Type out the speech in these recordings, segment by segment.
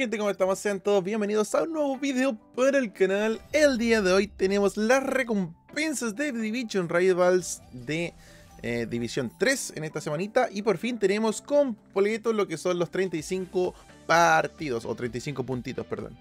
gente, ¿cómo estamos? Sean todos bienvenidos a un nuevo video para el canal. El día de hoy tenemos las recompensas de Division Rivals de División 3 en esta semanita. Y por fin tenemos completo lo que son los 35 partidos, o 35 puntitos, perdón.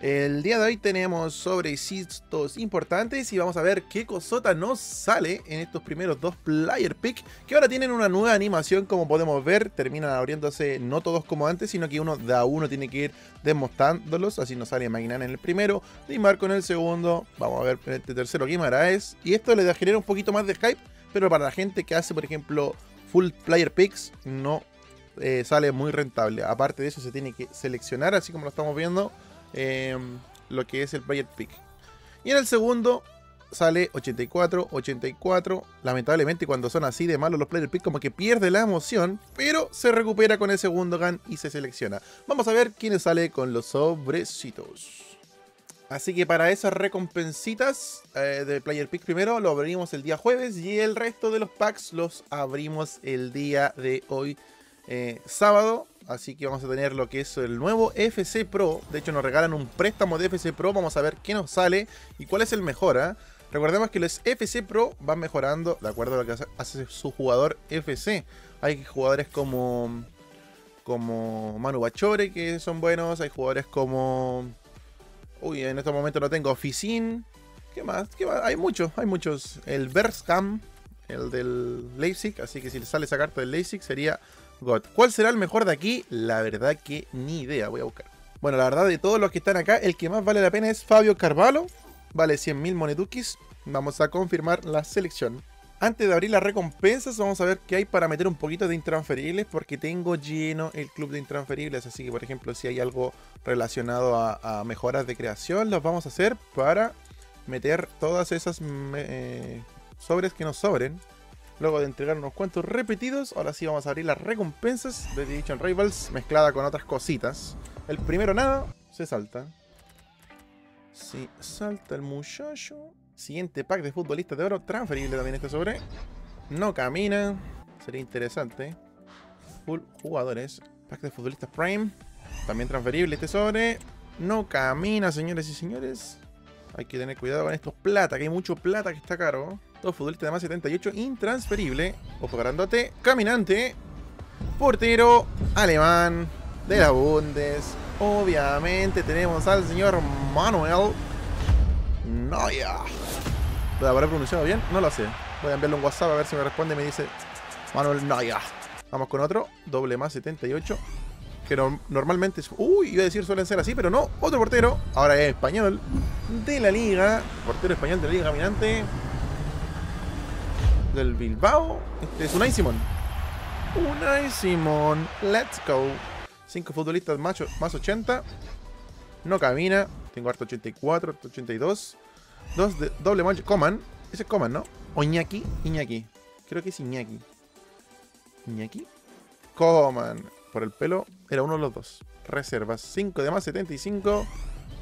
El día de hoy tenemos sobrecitos importantes y vamos a ver qué cosota nos sale en estos primeros dos player pick, que ahora tienen una nueva animación, como podemos ver. Terminan abriéndose no todos como antes, sino que uno da uno tiene que ir demostrándolos. Así nos sale Maignan en el primero, Neymar con el segundo, vamos a ver en este tercero Guimarães. Y esto le genera un poquito más de hype, pero para la gente que hace, por ejemplo, full player picks, no sale muy rentable. Aparte de eso, se tiene que seleccionar, así como lo estamos viendo, lo que es el player pick. Y en el segundo sale 84 84. Lamentablemente, cuando son así de malos los player pick, como que pierde la emoción, pero se recupera con el segundo gan y se selecciona. Vamos a ver quién sale con los sobrecitos. Así que para esas recompensitas de player pick, primero lo abrimos el día jueves y el resto de los packs los abrimos el día de hoy, sábado. Así que vamos a tener lo que es el nuevo FC Pro. De hecho, nos regalan un préstamo de FC Pro. Vamos a ver qué nos sale y cuál es el mejor, ¿eh? Recordemos que los FC Pro van mejorando de acuerdo a lo que hace su jugador FC. Hay jugadores como Manu Bachore, que son buenos. Hay jugadores como... uy, en estos momentos no tengo Oficín. ¿Qué más? ¿Qué más? Hay muchos, hay muchos. El Bersham, el del Leipzig. Así que si le sale esa carta del Leipzig sería... God. ¿Cuál será el mejor de aquí? La verdad que ni idea, voy a buscar. Bueno, la verdad de todos los que están acá, el que más vale la pena es Fabio Carvalho. Vale 100.000 moneduquis. Vamos a confirmar la selección. Antes de abrir las recompensas, vamos a ver qué hay para meter un poquito de intransferibles, porque tengo lleno el club de intransferibles. Así que, por ejemplo, si hay algo relacionado a mejoras de creación, las vamos a hacer para meter todas esas sobres que nos sobren. Luego de entregar unos cuantos repetidos, ahora sí vamos a abrir las recompensas de Division Rivals mezclada con otras cositas. El primero nada, se salta. Sí, salta el muchacho. Siguiente pack de futbolistas de oro, transferible también este sobre. No camina, sería interesante. Full jugadores, pack de futbolistas Prime, también transferible este sobre. No camina, señores y señores. Hay que tener cuidado con estos plata, que hay mucho plata que está caro. Dos futbolistas de más 78, intransferible. Ojo grandote, caminante. Portero, alemán, de la Bundes. Obviamente tenemos al señor Manuel Neuer. ¿Lo habrá pronunciado bien? No lo sé. Voy a enviarle un WhatsApp a ver si me responde y me dice Manuel Neuer. Vamos con otro, doble más 78. Que normalmente, uy, iba a decir suelen ser así, pero no, otro portero, ahora es español, de la liga, portero español de la liga caminante, del Bilbao, este es Unai Simón, let's go, 5 futbolistas macho, más 80, no camina, tengo harto 84, 82, dos de doble mancha, Coman, ese es Coman, ¿no? O Iñaki, creo que es Iñaki, Coman. Por el pelo, era uno de los dos. Reservas, 5 de más 75.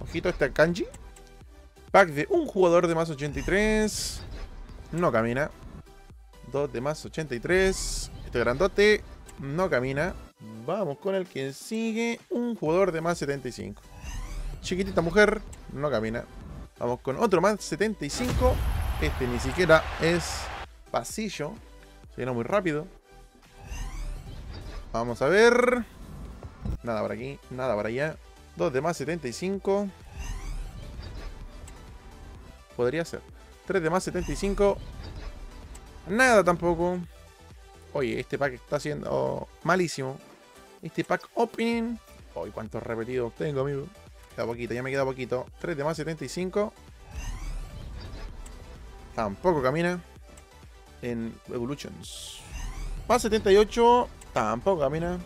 Ojito, está Kanji. Pack de un jugador de más 83. No camina. 2 de más 83. Este grandote no camina. Vamos con el que sigue. Un jugador de más 75. Chiquitita mujer, no camina. Vamos con otro más 75. Este ni siquiera es pasillo. Se llena muy rápido. Vamos a ver. Nada por aquí, nada por allá. 2 de más 75. Podría ser. 3 de más 75. Nada tampoco. Oye, este pack está siendo malísimo. Este pack opening. Uy, cuántos repetidos tengo, amigo. Queda poquito, ya me queda poquito. 3 de más 75. Tampoco camina. En Evolutions. Más 78. Tampoco camina.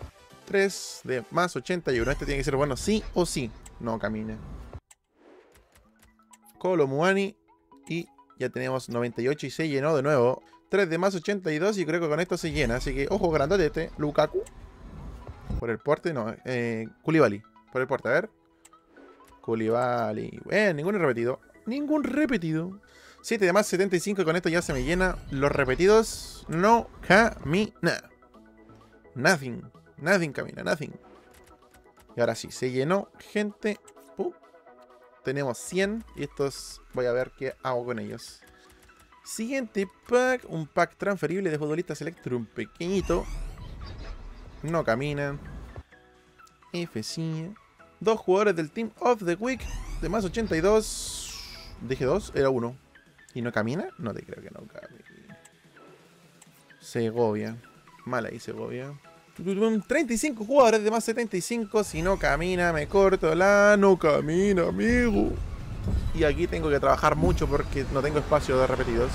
3 de más 81. Este tiene que ser bueno sí o sí. No camina. Colo Muani. Y ya tenemos 98 y se llenó de nuevo. 3 de más 82 y creo que con esto se llena. Así que ojo grandote este. Lukaku. Por el porte. No. Koulibaly. Por el porte. A ver. Koulibaly. Ningún repetido. Ningún repetido. 7 de más 75 y con esto ya se me llena. Los repetidos. No camina. Nothing camina, nothing. Y ahora sí, se llenó, gente. ¡Pum! Tenemos 100. Y estos voy a ver qué hago con ellos. Siguiente pack. Un pack transferible de futbolistas Electrum pequeñito. No caminan. FC. Dos jugadores del Team of the Week. De más 82. Dije 2, era 1. ¿Y no camina? No te creo que no camina. Segovia. Mal ahí, Segovia. 35 jugadores de más 75. Si no camina, me corto la... No camina, amigo. Y aquí tengo que trabajar mucho porque no tengo espacio de repetidos.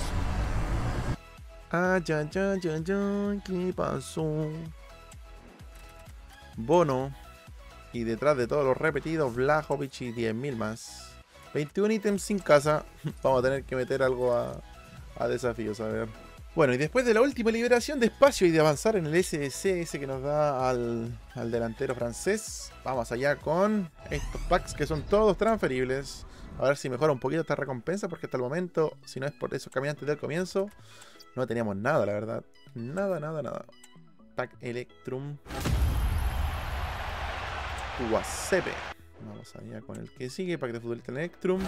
Ay, ay, ay, ay, ay. ¿Qué pasó? Bono. Y detrás de todos los repetidos, Vlahovic y 10.000 más. 21 ítems sin casa. Vamos a tener que meter algo a desafíos, a ver. Bueno, y después de la última liberación de espacio y de avanzar en el SSS que nos da al delantero francés, vamos allá con estos packs que son todos transferibles. A ver si mejora un poquito esta recompensa, porque hasta el momento, si no es por esos caminantes del comienzo, no teníamos nada, la verdad. Nada, nada, nada. Pack Electrum. Guasepe. Vamos allá con el que sigue, pack de futbolista Electrum.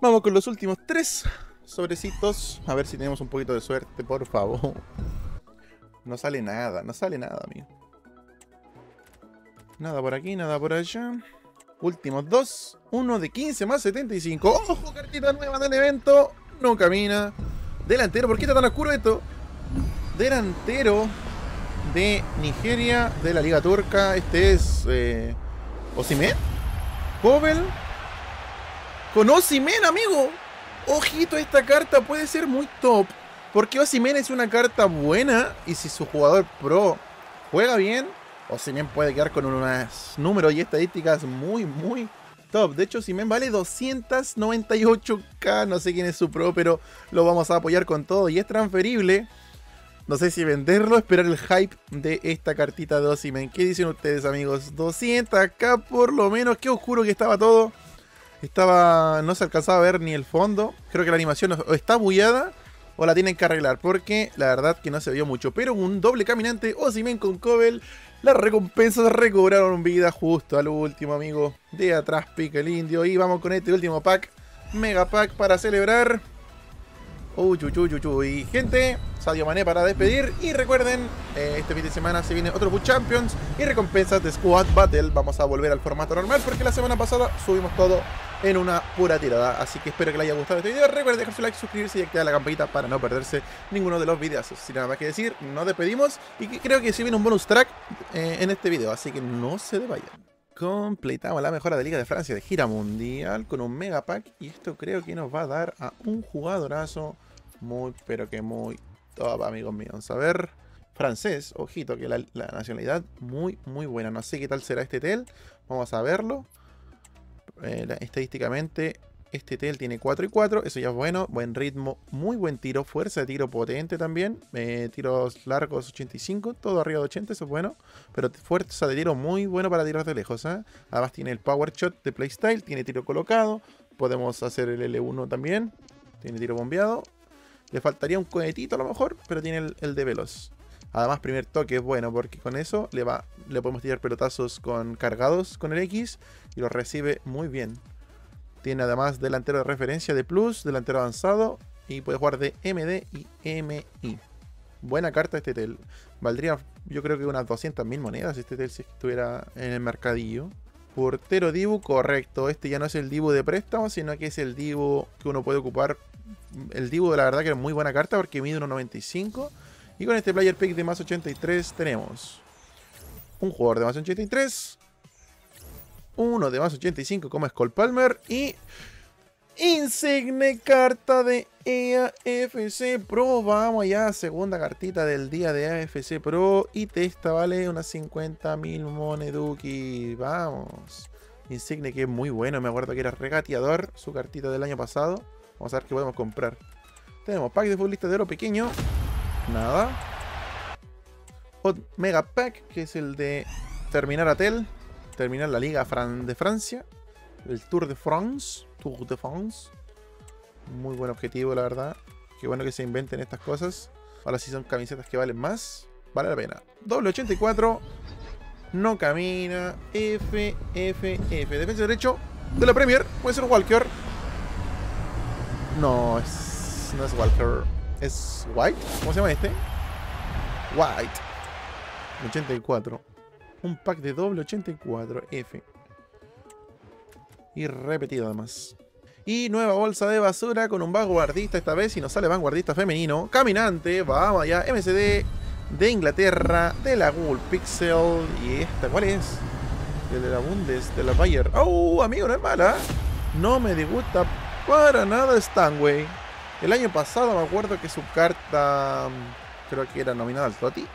Vamos con los últimos 3 sobrecitos. A ver si tenemos un poquito de suerte, por favor. No sale nada, no sale nada, amigo. Nada por aquí, nada por allá. Últimos 2. Uno de 15 más 75. ¡Ojo! Cartita nueva del evento. No camina. Delantero. ¿Por qué está tan oscuro esto? Delantero de Nigeria, de la Liga Turca. Este es Osimhen. Kobel. Con Osimhen, amigo. Ojito, esta carta puede ser muy top. Porque Osimhen es una carta buena. Y si su jugador pro juega bien, Osimhen puede quedar con unos números y estadísticas muy, muy top. De hecho, Osimhen vale 298k. No sé quién es su pro, pero lo vamos a apoyar con todo. Y es transferible. No sé si venderlo, esperar el hype de esta cartita de Osimhen. ¿Qué dicen ustedes, amigos? 200k por lo menos. Qué oscuro que estaba todo. Estaba... No se alcanzaba a ver ni el fondo. Creo que la animación o está bugueada o la tienen que arreglar, porque la verdad que no se vio mucho. Pero un doble caminante, Osimhen con Kobel. Las recompensas recobraron vida justo al último, amigo. De atrás pica el indio. Y vamos con este último pack. Mega pack para celebrar. Uy, uy, uy, uy, uy. Y gente, Sadio Mané para despedir. Y recuerden, este fin de semana se viene otro FUT Champions y recompensas de Squad Battle. Vamos a volver al formato normal porque la semana pasada subimos todo en una pura tirada. Así que espero que les haya gustado este video. Recuerden dejar su like, suscribirse y activar la campanita para no perderse ninguno de los videazos. Sin nada más que decir, nos despedimos. Y creo que sí viene un bonus track en este video, así que no se le vayan. Completamos la mejora de Liga de Francia de gira mundial con un mega pack. Y esto creo que nos va a dar a un jugadorazo muy, pero que muy top, amigos míos. A ver, francés, ojito que la nacionalidad muy, muy buena. No sé qué tal será este tel, vamos a verlo. Estadísticamente, este tel tiene 4 y 4, eso ya es bueno. Buen ritmo, muy buen tiro, fuerza de tiro potente también. Tiros largos 85, todo arriba de 80, eso es bueno. Pero fuerza de tiro muy bueno para tiros de lejos, ¿eh? Además tiene el power shot de playstyle, tiene tiro colocado. Podemos hacer el L1 también, tiene tiro bombeado. Le faltaría un cohetito a lo mejor, pero tiene el de veloz. Además primer toque es bueno porque con eso le podemos tirar pelotazos cargados con el X y lo recibe muy bien. Tiene además delantero de referencia de plus, delantero avanzado y puede jugar de MD y MI. Buena carta este tel. Valdría yo creo que unas 200.000 monedas este tel si estuviera en el mercadillo. Portero Dibu, correcto. Este ya no es el Dibu de préstamo, sino que es el Dibu que uno puede ocupar. El Dibu la verdad que es muy buena carta porque mide 1.95. Y con este player pick de más 83 tenemos un jugador de más 83. Uno de más 85 como es Cole Palmer. Y Insigne, carta de EA FC Pro. Vamos allá, segunda cartita del día de EA FC Pro. Y esta vale unas 50.000 moneduki. Vamos. Insigne que es muy bueno. Me acuerdo que era regateador. Su cartita del año pasado. Vamos a ver qué podemos comprar. Tenemos pack de futbolista de oro pequeño. Nada. Mega pack que es el de terminar Atel. Terminar la Liga de Francia. El Tour de France. Tour de France. Muy buen objetivo, la verdad. Qué bueno que se inventen estas cosas. Ahora sí son camisetas que valen más. Vale la pena. Doble 84. No camina. F. Defensa derecho de la Premier. Puede ser Walker. No, no es Walker. Es White. ¿Cómo se llama este? White. 84. Un pack de doble 84. F. Y repetido además. Y nueva bolsa de basura con un vanguardista esta vez. Y nos sale vanguardista femenino. Caminante. Vamos allá. MCD. De Inglaterra, de la Google Pixel. ¿Y esta cuál es? De la Bundes, de la Bayer. ¡Oh, amigo, no es mala! No me disgusta para nada Stanway. El año pasado me acuerdo que su carta, creo que era nominada al TOTY.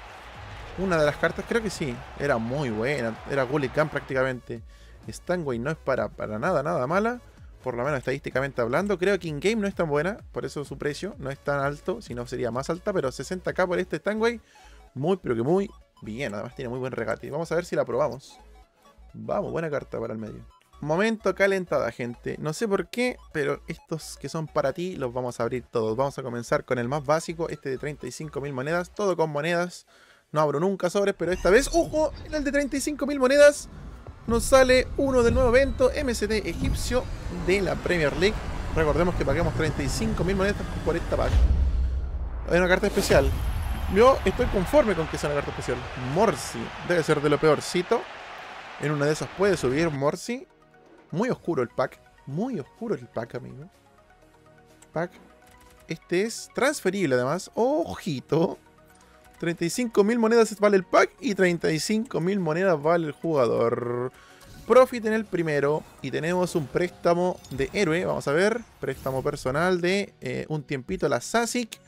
Una de las cartas, creo que sí. Era muy buena, era Gulligan prácticamente. Stanway no es para nada mala. Por lo menos estadísticamente hablando. Creo que in-game no es tan buena. Por eso su precio no es tan alto. Si no sería más alta. Pero 60k por este Stanway. Muy pero que muy bien. Además tiene muy buen regate. Vamos a ver si la probamos. Vamos, buena carta para el medio. Momento calentada, gente. No sé por qué, pero estos que son para ti los vamos a abrir todos. Vamos a comenzar con el más básico. Este de 35.000 monedas. Todo con monedas. No abro nunca sobres, pero esta vez... ¡Ojo! El de 35.000 monedas. Nos sale uno del nuevo evento, MCD egipcio de la Premier League. Recordemos que pagamos 35.000 monedas por esta paga. Es una carta especial. Yo estoy conforme con que sea una carta especial. Morsi debe ser de lo peorcito. En una de esas puede subir Morsi. Muy oscuro el pack. Muy oscuro el pack, amigo. Pack. Este es transferible además. Ojito. 35.000 monedas vale el pack y 35.000 monedas vale el jugador. Profit en el primero y tenemos un préstamo de héroe. Vamos a ver, préstamo personal de un tiempito a la Sasic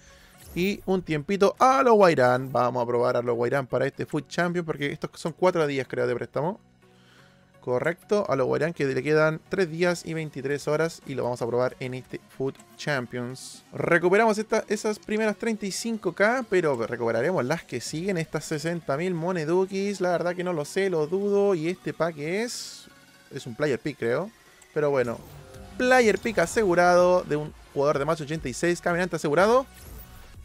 y un tiempito a los Guairán. Vamos a probar a los Guairán para este FUT Champions porque estos son 4 días creo de préstamo. Correcto, a los Guairán que le quedan 3 días y 23 horas y lo vamos a probar en este FUT Champions. Recuperamos esas primeras 35k, pero recuperaremos las que siguen, estas 60.000 moneduquis. La verdad que no lo sé, lo dudo. Y este pack es un player pick creo, pero bueno. Player pick asegurado de un jugador de más 86, caminante asegurado.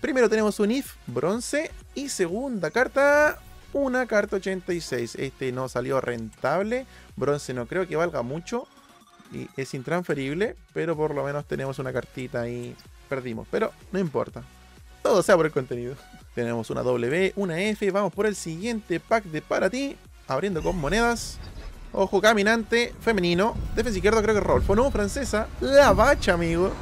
Primero tenemos un IF bronce y segunda carta... Una carta 86. Este no salió rentable. Bronce no creo que valga mucho. Y es intransferible. Pero por lo menos tenemos una cartita ahí. Perdimos. Pero no importa. Todo sea por el contenido. Tenemos una W, una F. Vamos por el siguiente pack de para ti. Abriendo con monedas. Ojo, caminante. Femenino. Defensa izquierda creo que Rolfo. No, francesa. La Bacha, amigo.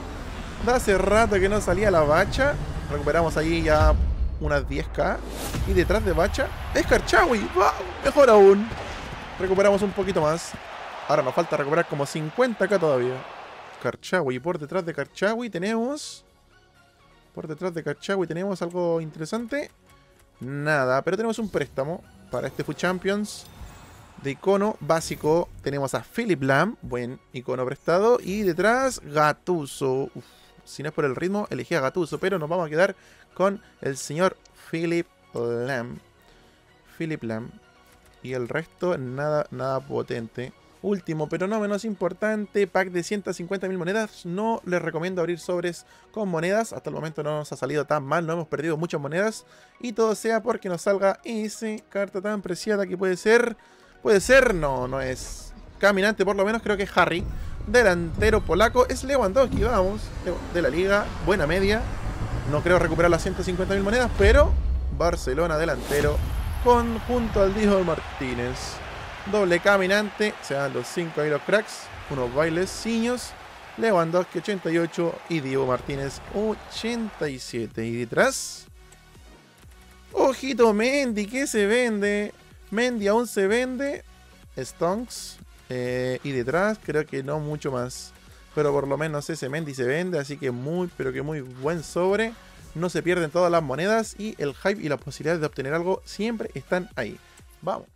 De hace rato que no salía la Bacha. Recuperamos ahí ya... unas 10k. Y detrás de Bacha es Karchawi. ¡Wow! Mejor aún. Recuperamos un poquito más. Ahora nos falta recuperar como 50k todavía. Karchawi. Y por detrás de Karchawi tenemos... Por detrás de Karchawi tenemos algo interesante. Nada. Pero tenemos un préstamo para este FUT Champions. De icono básico. Tenemos a Philip Lam. Buen icono prestado. Y detrás Gattuso. Uf. Si no es por el ritmo, elegí a Gattuso. Pero nos vamos a quedar con el señor Philip Lam. Philip Lam. Y el resto, nada potente. Último, pero no menos importante, pack de 150.000 monedas. No les recomiendo abrir sobres con monedas. Hasta el momento no nos ha salido tan mal. No hemos perdido muchas monedas. Y todo sea porque nos salga esa carta tan preciada que puede ser... Puede ser, no es... Caminante por lo menos, creo que es Harry. Delantero polaco, es Lewandowski, vamos, de la liga, buena media. No creo recuperar las 150.000 monedas, pero Barcelona delantero con junto al Diego Martínez. Doble caminante, se dan los 5 ahí los cracks, unos baileciños. Lewandowski 88 y Diego Martínez 87. Y detrás, ojito Mendy, que se vende. Mendy aún se vende. Stonks. Y detrás creo que no mucho más. Pero por lo menos ese Mendy se vende. Así que muy pero que muy buen sobre. No se pierden todas las monedas. Y el hype y las posibilidades de obtener algo siempre están ahí. Vamos.